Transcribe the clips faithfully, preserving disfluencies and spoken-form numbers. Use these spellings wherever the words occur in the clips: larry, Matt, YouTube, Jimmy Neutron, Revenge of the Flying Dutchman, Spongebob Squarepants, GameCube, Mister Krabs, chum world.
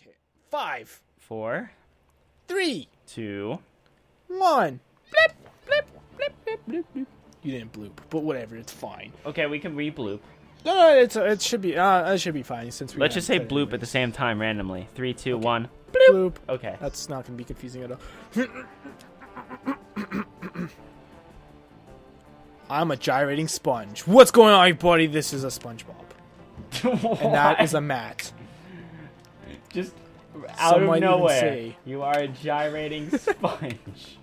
Okay. Five. Four. Three. Two. One. Blip, blip, blip, blip, blip, blip. You didn't bloop, but whatever, it's fine. Okay, we can re-bloop. No, no, it's uh, it should be uh, it should be fine since we. Let's just say bloop anyways. At the same time randomly. Three, two, okay. one. Bloop. Bloop. Okay. That's not gonna be confusing at all. I'm a gyrating sponge. What's going on, buddy? This is a Spongebob, and that is a Matt. Just out Some of nowhere, say, you are a gyrating sponge.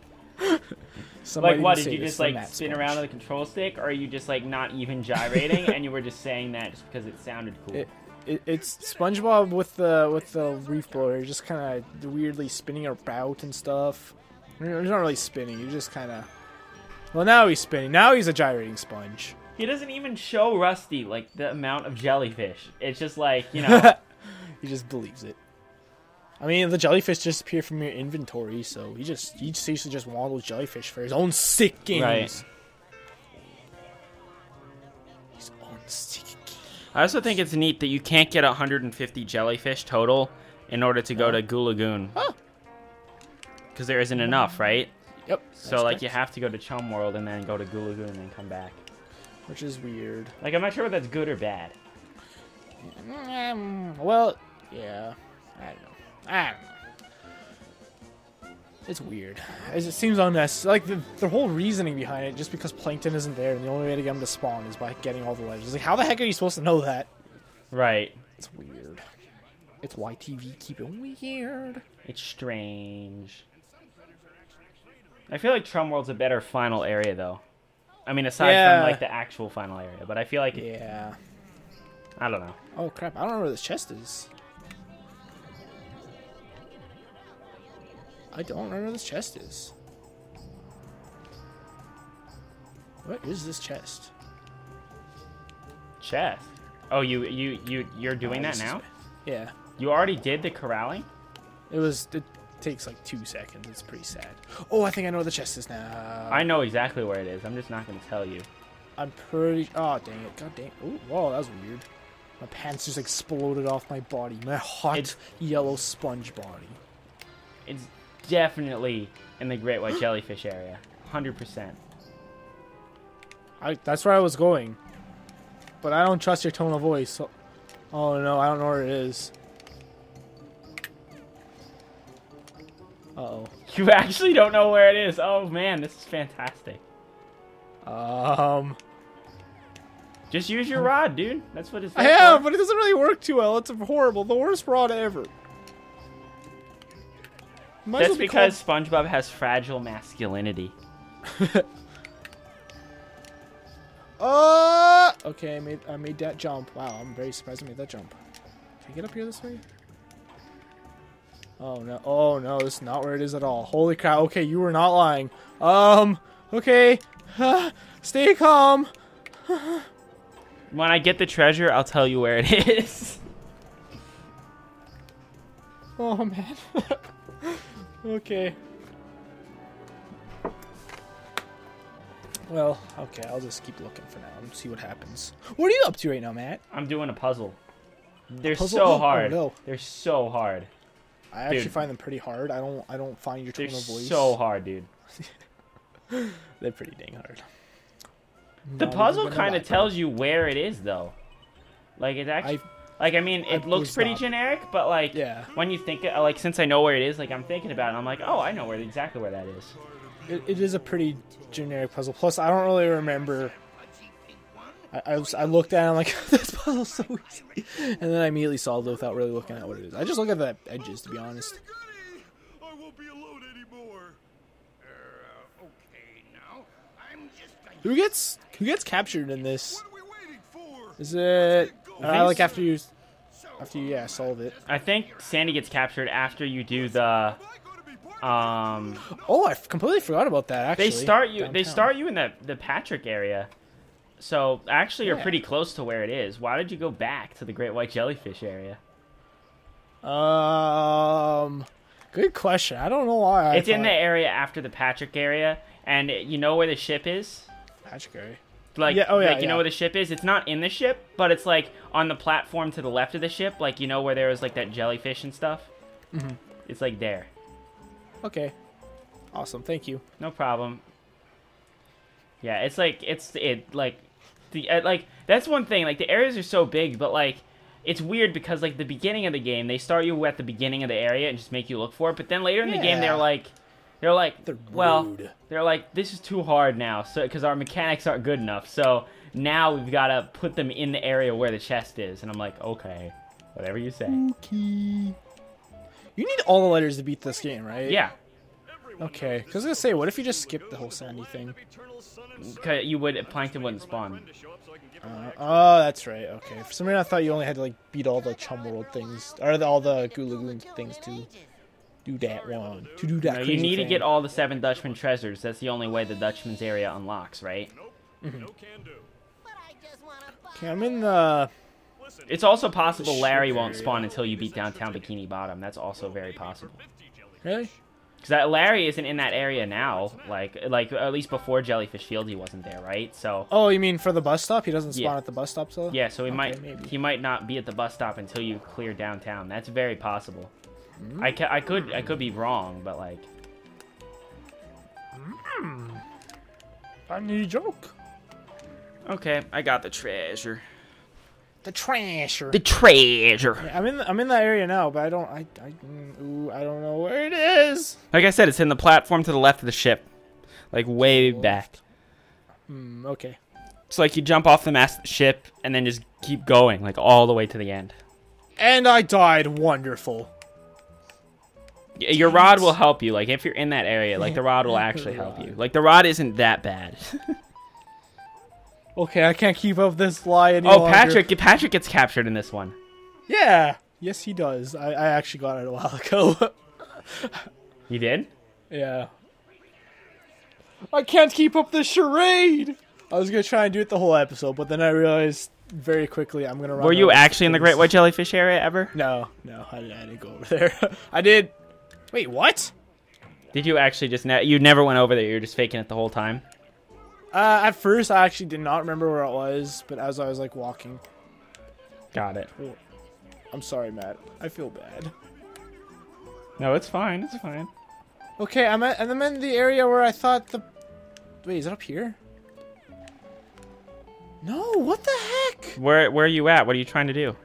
Like what, did you just like spin around on the control stick, or are you just like not even gyrating and you were just saying that just because it sounded cool? It, it, it's Spongebob with the with the leaf blower, just kind of weirdly spinning about and stuff. You're not really spinning, you're just kind of... Well, now he's spinning. Now he's a gyrating sponge. He doesn't even show Rusty, like, the amount of jellyfish. It's just like, you know... He just believes it. I mean, the jellyfish disappear from your inventory, so he just he seems to just waddle jellyfish for his own sick games. Right. His own sick games. I also think it's neat that you can't get one hundred fifty jellyfish total in order to go oh. to Goo Lagoon. Huh. Because there isn't enough, right? Yep. So, That's like, correct. You have to go to Chum World and then go to Goo Lagoon and then come back. Which is weird. Like, I'm not sure whether that's good or bad. Um, well, yeah. I don't know. I don't know. It's weird. It seems unnecessary. Like, the, the whole reasoning behind it, just because Plankton isn't there and the only way to get him to spawn is by getting all the legends. Like, how the heck are you supposed to know that? Right. It's weird. It's Y T V. Keep it weird. It's strange. I feel like Chum World's a better final area, though. I mean, aside yeah. from, like, the actual final area. But I feel like... It, yeah. I don't know. Oh, crap. I don't know where this chest is. I don't know where this chest is. What is this chest? Chest? Oh, you, you, you, you're doing uh, that now? Yeah. You already did the corralling? It was... It, takes like two seconds. It's pretty sad. Oh, I think I know where the chest is now. I know exactly where it is. I'm just not going to tell you. I'm pretty... Oh, dang it. God dang it. Ooh, whoa, that was weird. My pants just exploded off my body. My hot it's... yellow sponge body. It's definitely in the Great White Jellyfish area. one hundred percent. I, that's where I was going. But I don't trust your tone of voice. So... Oh, no. I don't know where it is. Uh-oh. You actually don't know where it is. Oh, man, this is fantastic. Um. Just use your rod, dude. That's what it's I have, for. But it doesn't really work too well. It's horrible. The worst rod ever. Might That's well be because called... SpongeBob has fragile masculinity. uh, okay, I made, I made that jump. Wow, I'm very surprised I made that jump. Can I get up here this way? Oh no, oh no, this is not where it is at all. Holy cow, okay, you were not lying. Um, okay, stay calm. When I get the treasure, I'll tell you where it is. Oh man. Okay. Well, okay, I'll just keep looking for now and see what happens. What are you up to right now, Matt? I'm doing a puzzle. They're a puzzle? so hard. Oh, no. They're so hard. I actually dude. find them pretty hard. I don't. I don't find your tone of voice so hard, dude. They're pretty dang hard. The Not puzzle kind of tells you where it is, though. Like it's actually, I, like I mean, it I looks pretty not. generic, but like yeah. when you think, it, like since I know where it is, like I'm thinking about it, and I'm like, oh, I know where exactly where that is. It, it is a pretty generic puzzle. Plus, I don't really remember. I, I, was, I looked at it and I'm like, this puzzle's so easy. And then I immediately solved it without really looking at what it is. I just look at the edges, to be honest. I won't be alone anymore. Uh, okay, now. I'm just who gets who gets captured in this? What are we waiting for? Is it uh, like after you after you yeah, solve it. I think Sandy gets captured after you do the um Oh, I completely forgot about that actually. They start you downtown. they start you in the the Patrick area. So, actually, you're yeah. pretty close to where it is. Why did you go back to the Great White Jellyfish area? Um, good question. I don't know why. It's I thought... in the area after the Patrick area, and you know where the ship is? Patrick area. Like, yeah, oh, yeah, like you yeah. know where the ship is? It's not in the ship, but it's, like, on the platform to the left of the ship. Like, you know where there was, like, that jellyfish and stuff? Mm-hmm. It's, like, there. Okay. Awesome. Thank you. No problem. Yeah, it's, like, it's, it, like, the, uh, like, that's one thing. Like, the areas are so big, but, like, it's weird because, like, the beginning of the game, they start you at the beginning of the area and just make you look for it. But then later in yeah. the game, they're, like... They're like, they're well, they're like, this is too hard now, so because our mechanics aren't good enough. So now we've got to put them in the area where the chest is. And I'm like, okay, whatever you say. Okay. You need all the letters to beat this game, right? Yeah. Okay. Because I was going to say, what if you just skip the whole Sandy thing? Cause you would, Plankton wouldn't spawn. Uh, oh, that's right. Okay. For some reason, I thought you only had to like beat all the Chum World things, or the, all the Goolagoo things too. Do that wrong. To do that. No, you need thing. to get all the seven Dutchman treasures. That's the only way the Dutchman's area unlocks, right? Mm-hmm. Okay, I'm in the. It's also possible Larry won't spawn until you beat Downtown Bikini Bottom. That's also very possible. Really? Because that Larry isn't in that area now. Like, like at least before Jellyfish Field, he wasn't there, right? So. Oh, you mean for the bus stop? He doesn't spawn yeah. at the bus stop, so. Yeah, so he okay, might maybe. he might not be at the bus stop until you clear downtown. That's very possible. I, ca I could I could be wrong, but like. Mm. I need a joke. Okay, I got the treasure. The treasure. The treasure. Yeah, I'm in the, I'm in that area now, but I don't I I, ooh, I don't know where it is. Like I said, it's in the platform to the left of the ship, like way oh. back. Mm, okay. It's like you jump off the mast of the ship and then just keep going, like all the way to the end. And I died. Wonderful. Your rod will help you. Like, if you're in that area, like, the rod will actually help you. Like, the rod isn't that bad. Okay, I can't keep up this lie anymore. Oh, Patrick longer. Patrick gets captured in this one. Yeah. Yes, he does. I, I actually got it a while ago. You did? Yeah. I can't keep up this charade! I was going to try and do it the whole episode, but then I realized very quickly I'm going to run. Were you actually in the Great White Jellyfish area ever? No. No, I, I didn't go over there. I did... Wait, what? Did you actually just... Ne you never went over there. You were just faking it the whole time? Uh, at first, I actually did not remember where it was, but as I was, like, walking. Got it. Oh, I'm sorry, Matt. I feel bad. No, it's fine. It's fine. Okay, I'm, at, and I'm in the area where I thought the... Wait, is it up here? No, what the heck? Where, where are you at? What are you trying to do?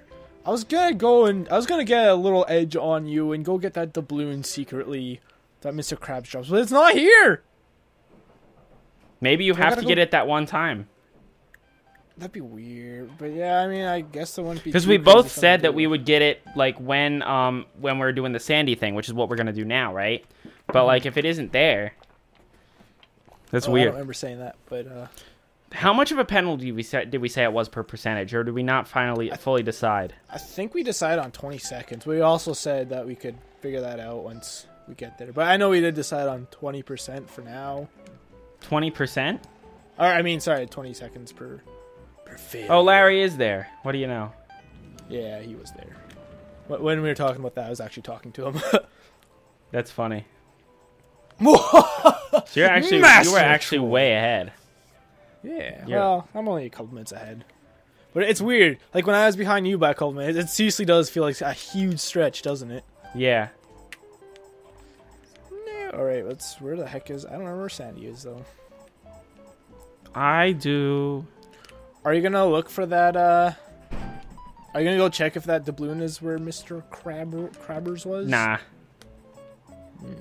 I was gonna go and I was gonna get a little edge on you and go get that doubloon secretly that Mister Krabs drops, but it's not here. Maybe you so have to go... get it that one time. That'd be weird, but yeah, I mean, I guess the one because we both said that we would get it like when um when we're doing the Sandy thing, which is what we're gonna do now, right? But like if it isn't there, that's oh, weird. I don't remember saying that, but. Uh... How much of a penalty we say, did we say it was per percentage, or did we not finally fully decide? I think we decided on twenty seconds. We also said that we could figure that out once we get there. But I know we did decide on twenty percent for now. twenty percent? Or, I mean, sorry, twenty seconds per... per fail. Oh, Larry is there. What do you know? Yeah, he was there. When we were talking about that, I was actually talking to him. That's funny. so you're actually, you were actually way ahead. Yeah, yeah, well, I'm only a couple minutes ahead. But it's weird. Like, when I was behind you by a couple minutes, it seriously does feel like a huge stretch, doesn't it? Yeah. No. Alright, let's... Where the heck is... I don't remember where Sandy is, though. I do. Are you gonna look for that, uh... Are you gonna go check if that doubloon is where Mister Crabber, Crabbers was? Nah. Hmm.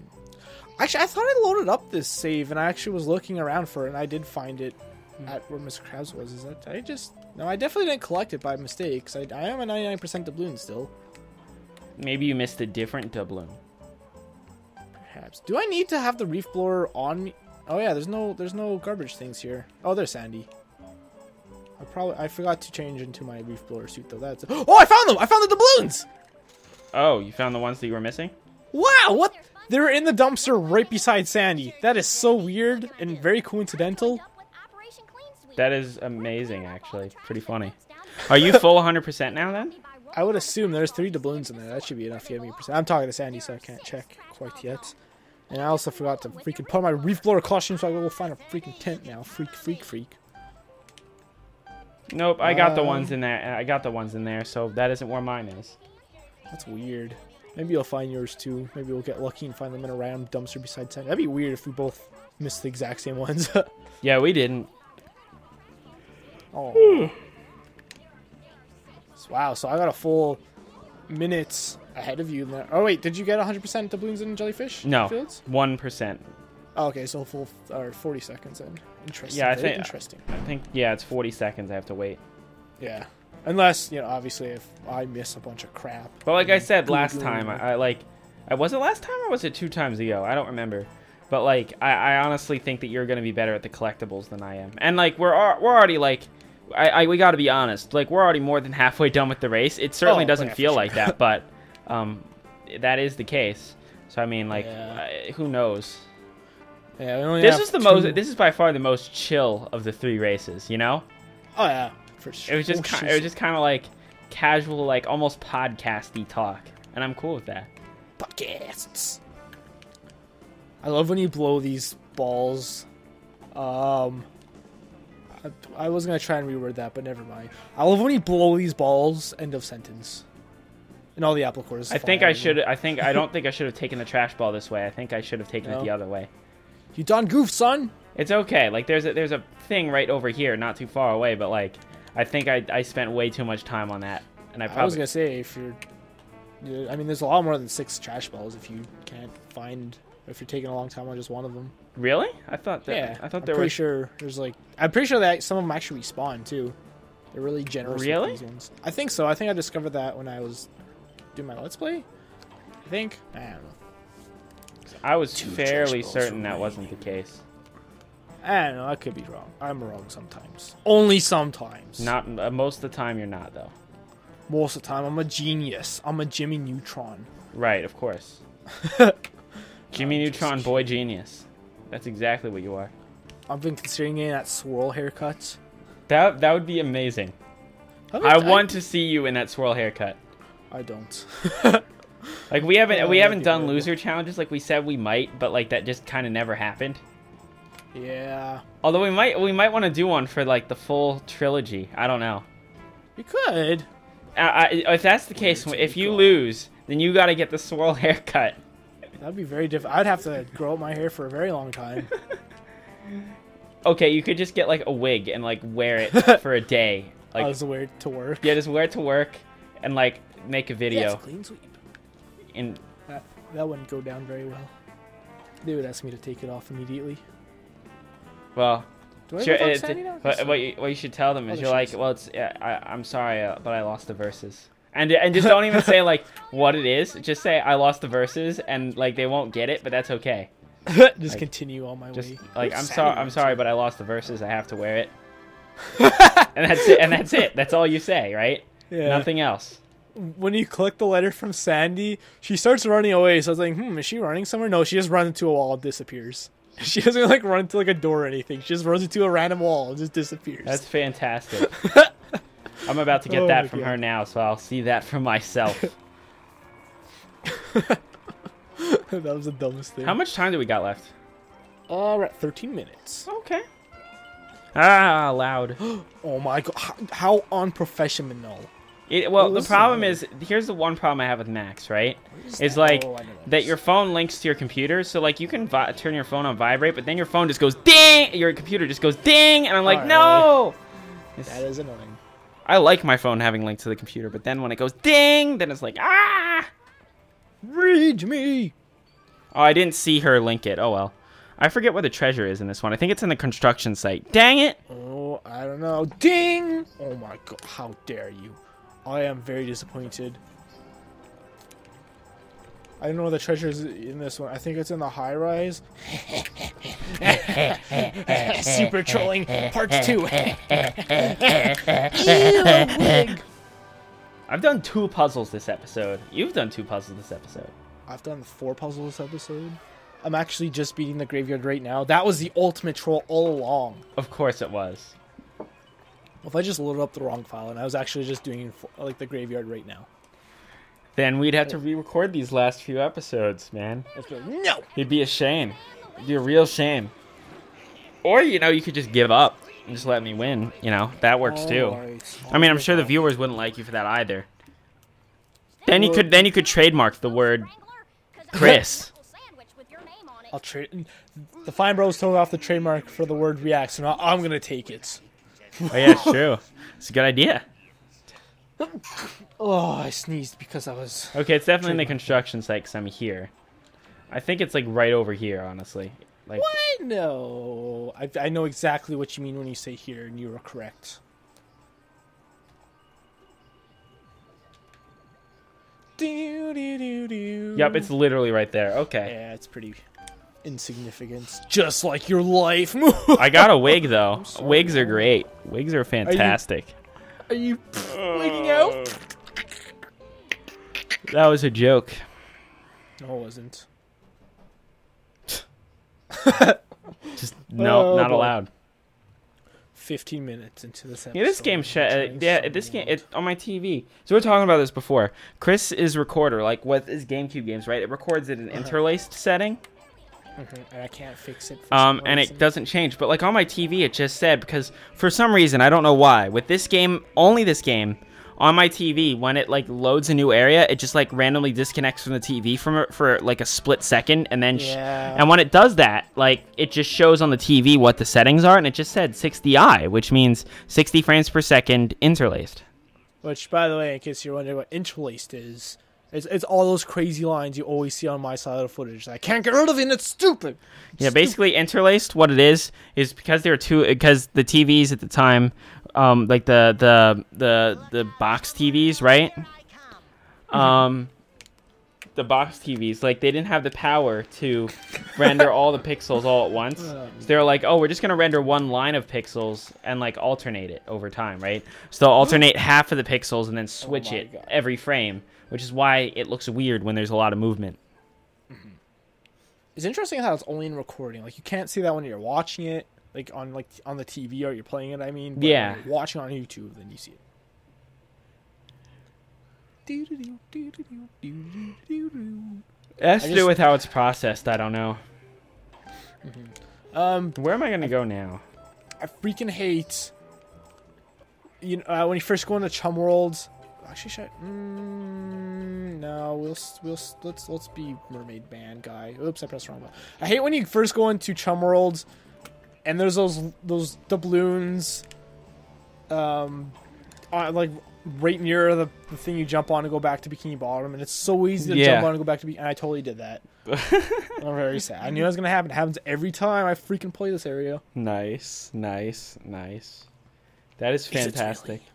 Actually, I thought I loaded up this save, and I actually was looking around for it, and I did find it. At where Mister Krabs was, is that I just no, I definitely didn't collect it by mistake. Cause I, I am a ninety-nine percent doubloon still. Maybe you missed a different doubloon. Perhaps. Do I need to have the reef blower on me? Oh yeah, there's no there's no garbage things here. Oh, there's Sandy. I probably I forgot to change into my reef blower suit though. That's oh, I found them! I found the doubloons. Oh, you found the ones that you were missing? Wow! What? They were in the dumpster right beside Sandy. That is so weird and very coincidental. That is amazing, actually. Pretty funny. Are you full one hundred percent now, then? I would assume there's three doubloons in there. That should be enough to get me a percent. I'm talking to Sandy, so I can't check quite yet. And I also forgot to freaking put on my reef blower costume, so I will find a freaking tent now. Freak, freak, freak. Nope, I got uh, the ones in there. I got the ones in there, so that isn't where mine is. That's weird. Maybe you'll find yours too. Maybe we'll get lucky and find them in a random dumpster beside ten. That'd be weird if we both missed the exact same ones. Yeah, we didn't. Oh. Wow, so I got a full minutes ahead of you. Oh, wait, did you get one hundred percent doubloons and jellyfish? No, fields? one percent. Oh, okay, so full or forty seconds in. Interesting. Yeah, I think, interesting. I think, yeah, it's forty seconds I have to wait. Yeah. Unless, you know, obviously if I miss a bunch of crap. But like I said last time, I, I like, I was it last time or was it two times ago? I don't remember. But like, I, I honestly think that you're going to be better at the collectibles than I am. And like, we're we're already like, I, I we got to be honest. Like, we're already more than halfway done with the race. It certainly oh, doesn't yeah, feel sure. like that, but um, that is the case. So I mean, like, yeah. uh, who knows? Yeah, we only this is the two. most. This is by far the most chill of the three races. You know? Oh yeah. It was just kind of, it was just kind of like casual, like almost podcasty talk, and I'm cool with that. Podcasts. I love when you blow these balls. Um, I, I was gonna try and reword that, but never mind. I love when you blow these balls. End of sentence. And all the apple cores. I think I should. I think I don't think I should have taken the trash ball this way. I think I should have taken no. it the other way. You done goofed, son. It's okay. Like there's a, there's a thing right over here, not too far away, but like. I think I, I spent way too much time on that, and I probably. I was gonna say if you're, you know, I mean, there's a lot more than six trash balls if you can't find, if you're taking a long time on just one of them. Really? I thought that. Yeah. I thought there were. I'm pretty sure there's like. I'm pretty sure that some of them actually respawn too. They're really generous. Really? With these ones. I think so. I think I discovered that when I was doing my Let's Play. I think. I don't know. I was Two fairly certain that wasn't the case. I don't know. I could be wrong. I'm wrong sometimes. Only sometimes. Not uh, most of the time. You're not though. Most of the time, I'm a genius. I'm a Jimmy Neutron. Right, of course. Jimmy I'm Neutron, just... boy genius. That's exactly what you are. I've been considering getting that swirl haircut. That that would be amazing. I, I want I... to see you in that swirl haircut. I don't. Like we haven't we haven't done loser way. challenges like we said we might, but like that just kind of never happened. Yeah. Although we might we might want to do one for like the full trilogy. I don't know. We could. Uh, I, if that's the case, if you lose, then you got to get the swirl haircut. That'd be very difficult. I'd have to grow up my hair for a very long time. Okay, you could just get like a wig and like wear it for a day. Like, I was wear it to work. Yeah, just wear it to work and like make a video. Yes, clean sweep. And that, that wouldn't go down very well. They would ask me to take it off immediately. Well, sure, it, what, what, you, what you should tell them is oh, you're like, well, it's yeah, I, I'm sorry, uh, but I lost the verses, and and just don't even say like what it is. Just say I lost the verses, and like they won't get it, but that's okay. Just like, continue on my just, way. Like You're I'm sorry, I'm sorry, but I lost the verses. I have to wear it, and that's it. And that's it. That's all you say, right? Yeah. Nothing else. When you click the letter from Sandy, she starts running away. So I was like, hmm, is she running somewhere? No, she just runs into a wall and disappears. She doesn't like run into like a door or anything. She just runs into a random wall and just disappears. That's fantastic. I'm about to get oh that from God. her now, so I'll see that for myself. That was the dumbest thing. How much time do we got left? Uh, we're at thirteen minutes. Okay. Ah, loud. Oh my God! How, how unprofessional. It, well, Listen. the problem is, here's the one problem I have with Max, right? It's like oh, that your phone links to your computer, so like you can vi turn your phone on vibrate, but then your phone just goes ding, your computer just goes ding, and I'm like, right. no! It's, that is annoying. I like my phone having linked to the computer, but then when it goes ding, then it's like, ah! Read me! Oh, I didn't see her link it. Oh, well. I forget where the treasure is in this one. I think it's in the construction site. Dang it! Oh, I don't know. Ding! Oh my God, how dare you. I am very disappointed. I don't know where the treasure is in this one. I think it's in the high rise. Super trolling part two. I've done two puzzles this episode. You've done two puzzles this episode. I've done four puzzles this episode. I'm actually just beating the graveyard right now. That was the ultimate troll all along. Of course it was. If I just loaded up the wrong file and I was actually just doing like the graveyard right now, then we'd have to re-record these last few episodes, man. No, it'd be a shame. It'd be a real shame. Or you know, you could just give up. and just let me win, you know, that works too. I mean, I'm sure the viewers wouldn't like you for that either. Then you could then you could trademark the word Chris. I'll trade. The Fine Bros told me off the trademark for the word react, so now I'm gonna take it. Oh yeah, it's true. It's a good idea. Oh, I sneezed because I was. Okay, it's definitely in the construction site because I'm here. I think it's like right over here, honestly. Like, what? No, I, I know exactly what you mean when you say here, and you were correct. Do, do, do, do. Yep, it's literally right there. Okay. Yeah, it's pretty insignificant, just like your life. I got a wig though. Sorry, wigs are great. Wigs are fantastic. Are you, are you wigging out? That was a joke. No, it wasn't. Just no, oh, not boy. allowed. Fifteen minutes into this episode. Yeah, this game. Uh, yeah, this game. It's on my T V. So we were talking about this before. Chris is recorder, like what is GameCube games, right? It records at an uh-huh. interlaced setting. Mm-hmm. And I can't fix it. For um, and reason. it doesn't change. But like on my T V, it just said because for some reason I don't know why. With this game, only this game, on my T V, when it like loads a new area, it just like randomly disconnects from the T V from for like a split second, and then yeah. and when it does that, like it just shows on the T V what the settings are, and it just said sixty i, which means sixty frames per second interlaced. Which, by the way, in case you're wondering what interlaced is. It's, it's all those crazy lines you always see on my side of the footage. I can't get rid of it. And it's stupid. It's yeah, basically stupid. Interlaced. What it is is because there are two. Because the T Vs at the time, um, like the the the the box T Vs, right? Mm-hmm. Um, the box T Vs, like they didn't have the power to render all the pixels all at once. So they're like, oh, we're just gonna render one line of pixels and like alternate it over time, right? So they'll alternate half of the pixels and then switch oh it God. every frame. Which is why it looks weird when there's a lot of movement. Mm-hmm. It's interesting how it's only in recording. Like you can't see that when you're watching it, like on like on the T V or you're playing it. I mean, but yeah, when you're watching on YouTube, then you see it. That's to do with how it's processed. I don't know. Mm-hmm. Um, where am I gonna I, go now? I freaking hate. You know, uh, when you first go into Chum Worlds. Actually, should I, mm, no. We'll we'll let's let's be mermaid man guy. Oops, I pressed the wrong button. I hate when you first go into Chum World, and there's those those doubloons, um, on, like right near the, the thing you jump on to go back to Bikini Bottom, and it's so easy to yeah. jump on and go back to Bikini. And I totally did that. I'm very sad. I knew that was gonna happen. It happens every time I freaking play this area. Nice, nice, nice. That is fantastic. Is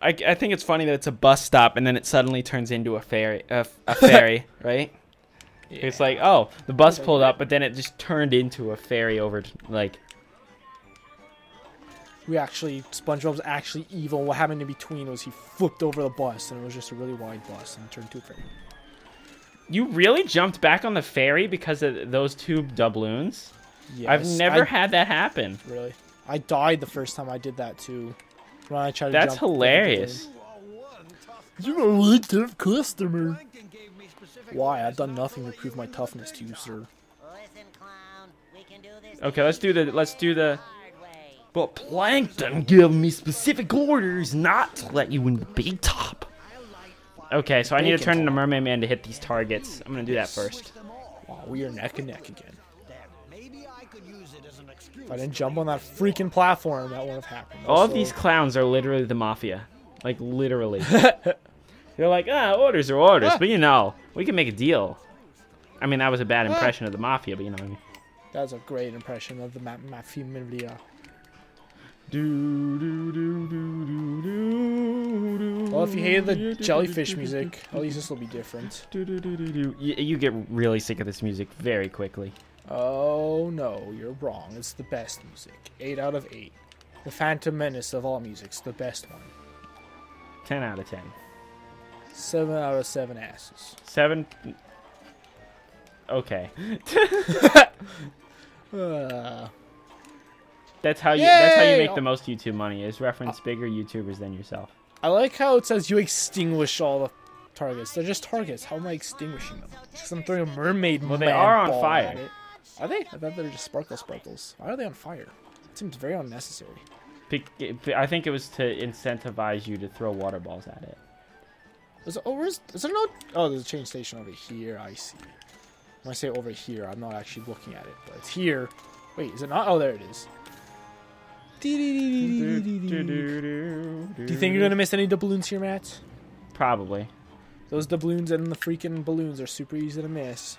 I, I think it's funny that it's a bus stop and then it suddenly turns into a ferry, a, a ferry, right? Yeah. It's like, oh, the bus pulled up, but then it just turned into a ferry over, to, like. We actually, SpongeBob's actually evil. What happened in between was he flipped over the bus, and it was just a really wide bus, and it turned into a ferry. You really jumped back on the ferry because of those two doubloons? Yes. I've never I, had that happen. Really? I died the first time I did that, too. When I tried to That's jump hilarious. You're a really tough customer. Why? I've done nothing to prove my toughness to you, sir. Okay, let's do the let's do the. But Plankton gave me specific orders not to let you in the big top. Okay, so I need to turn into Mermaid Man to hit these targets. I'm gonna do that first. Wow, we are neck and neck again. If I didn't jump on that freaking platform, that wouldn't have happened. All also, of these clowns are literally the mafia. Like, literally. They're like, ah, orders are orders. Ah. But, you know, we can make a deal. I mean, that was a bad impression ah. of the mafia, but you know what I mean. That was a great impression of the ma mafia. Do, do, do, do, do, do. Well, if you hated the jellyfish music, at least this will be different. Do, do, do, do, do. You, you get really sick of this music very quickly. Oh no, you're wrong. It's the best music. Eight out of eight. The Phantom Menace of all music's the best one. Ten out of ten. Seven out of seven asses. Seven. Okay. uh. That's how you. Yay! That's how you make the most YouTube money. Is reference bigger YouTubers than yourself. I like how it says you extinguish all the targets. They're just targets. How am I extinguishing them? Because I'm throwing a mermaid. Well, they are on fire. Are they? I thought they were just sparkle sparkles. Why are they on fire? It seems very unnecessary. I think it was to incentivize you to throw water balls at it. Is it, oh, where's, is there no... Oh, there's a change station over here. I see. When I say over here, I'm not actually looking at it, but it's here. Wait, is it not? Oh, there it is. Do you think you're going to miss any doubloons here, Matt? Probably. Those doubloons and the freaking balloons are super easy to miss.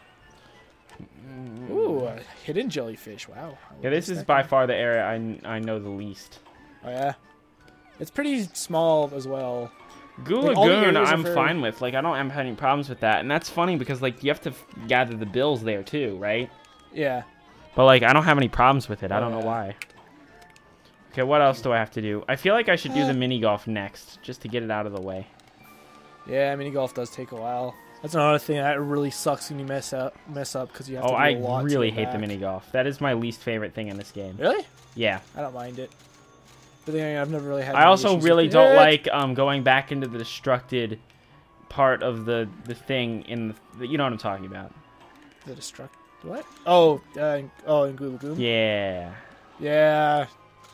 Ooh, a hidden jellyfish. Wow. Yeah, this is by far the area I, I know the least. Oh, yeah? It's pretty small as well. Goo Lagoon, I'm fine with. Like, I don't have any problems with that. And that's funny because, like, you have to gather the bills there, too, right? Yeah. But, like, I don't have any problems with it. I don't know why. Okay, what else do I have to do? I feel like I should do the mini-golf next, just to get it out of the way. Yeah, mini-golf does take a while. That's another thing that really sucks when you mess up, mess up because you have to do a lot. Oh, I really hate the mini-golf. That is my least favorite thing in this game. Really? Yeah. I don't mind it. I've never really had I also really don't it. like um, going back into the destructed part of the, the thing in the... You know what I'm talking about. The destruct... What? Oh, uh, oh, in Goo Lagoon? Yeah. Yeah.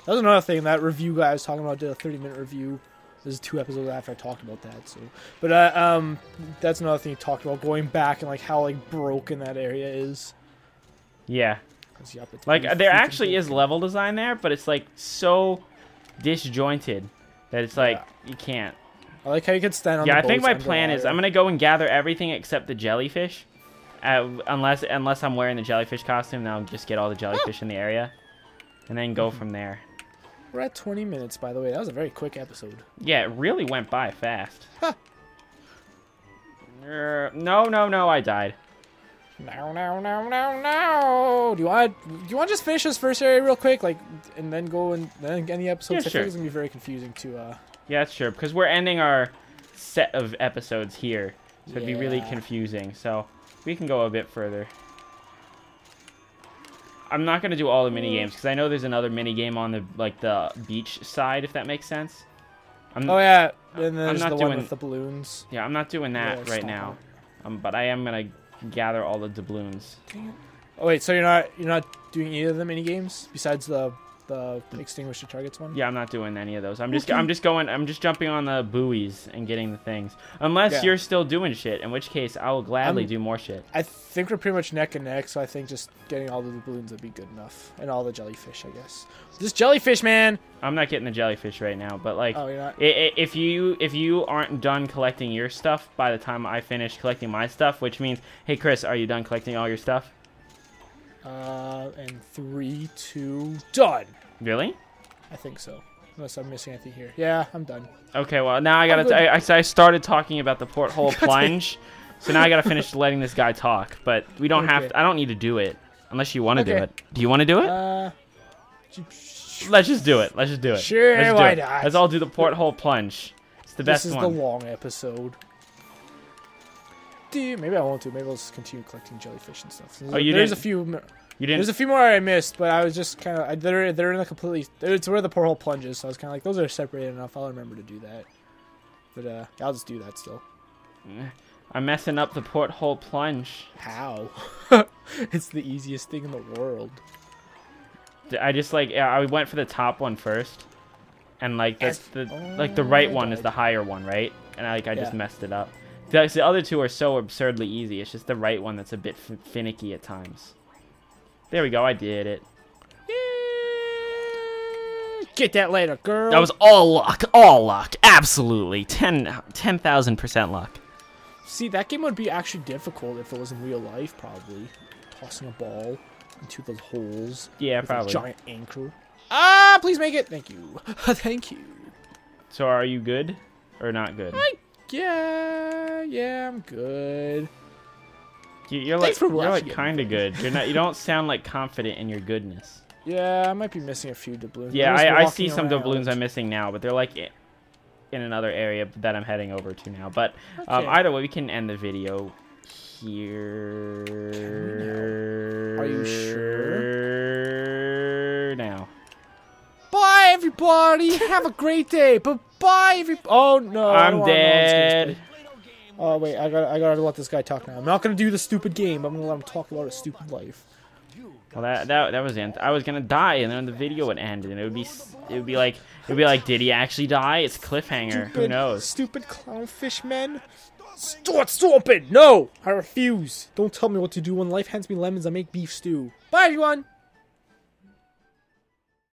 That was another thing. That review guy I was talking about did a thirty-minute review. There's two episodes after I talked about that. So, But uh, um, that's another thing you talked about, going back and like how like broken that area is. Yeah. Like, there actually is level design there, but it's like so... disjointed that it's like yeah. you can't. I like how you could stand on. Yeah, the I think my plan is I'm gonna go and gather everything except the jellyfish, uh, unless unless I'm wearing the jellyfish costume. Then I'll just get all the jellyfish oh. in the area, and then go mm-hmm. from there. We're at twenty minutes, by the way. That was a very quick episode. Yeah, it really went by fast. Huh. Uh, no, no, no! I died. No, no, no, no, no! Do you want? Do you want to just finish this first area real quick, like, and then go and then end the episode? Yeah, sure. I think it's gonna be very confusing to. Uh... Yeah, sure. Because we're ending our set of episodes here, so yeah. it'd be really confusing. So we can go a bit further. I'm not gonna do all the mini games because I know there's another mini game on the like the beach side, if that makes sense. I'm, oh yeah, and then there's the doing, one with the balloons. Yeah, I'm not doing that yeah, right stop. now, um, but I am gonna. Gather all the doubloons. Oh wait, so you're not you're not doing either of the mini games besides the the extinguish the targets one? Yeah, I'm not doing any of those. I'm just I'm just going I'm just jumping on the buoys and getting the things. Unless yeah. you're still doing shit, in which case I will gladly I'm, do more shit. I think we're pretty much neck and neck, so I think just getting all the doubloons would be good enough, and all the jellyfish, I guess. This jellyfish, man. I'm not getting the jellyfish right now, but like, oh, you're not? It, it, if you if you aren't done collecting your stuff by the time I finish collecting my stuff, which means, hey Chris, are you done collecting all your stuff? Uh, and three, two, done. Really? I think so. Unless I'm missing anything here. Yeah, I'm done. Okay, well now I gotta. I, I I started talking about the porthole plunge, so now I gotta finish letting this guy talk. But we don't okay. have. To, I don't need to do it unless you want to okay. do it. Do you want to do it? Uh, let's just do it. Let's just do it. Sure, let's do why it. not? Let's all do the porthole plunge. It's the best one. This is one. the long episode. Maybe I won't do. Maybe I'll just continue collecting jellyfish and stuff. There's, oh, you there's didn't, a few. You didn't. There's a few more I missed, but I was just kind of. They're they're in a completely. It's where the porthole plunges. So I was kind of like, those are separated enough. I'll remember to do that. But uh, I'll just do that still. I'm messing up the porthole plunge. How? It's the easiest thing in the world. I just like I went for the top one first, and like that's F the oh, like the right one is the higher one, right? And I, like I yeah. just messed it up. The other two are so absurdly easy. It's just the right one that's a bit f finicky at times. There we go. I did it. Yeah. Get that later, girl. That was all luck. All luck. Absolutely. ten thousand percent luck. See, that game would be actually difficult if it was in real life, probably. Tossing a ball into those holes. Yeah, with probably. A giant anchor. Ah, please make it. Thank you. Thank you. So are you good or not good? I Yeah, yeah, I'm good. You're like, you're like kind of good. You're not. You don't sound like confident in your goodness. Yeah, I might be missing a few doubloons. Yeah, I, I see some doubloons I'm missing now, but they're like in another area that I'm heading over to now. But okay. um, either way, we can end the video here. Are you sure? Now. Bye, everybody. Have a great day. Bye. Bye, every oh no! I'm dead. Oh wait, I gotta, I gotta let this guy talk now. I'm not gonna do the stupid game. But I'm gonna let him talk about his stupid life. Well, that that that was it. I was gonna die, and then the video would end, and it would be it would be like it would be like, did he actually die? It's cliffhanger. Stupid, who knows? Stupid clownfish men. Stop! Stop it! No, I refuse. Don't tell me what to do. When life hands me lemons, I make beef stew. Bye, everyone.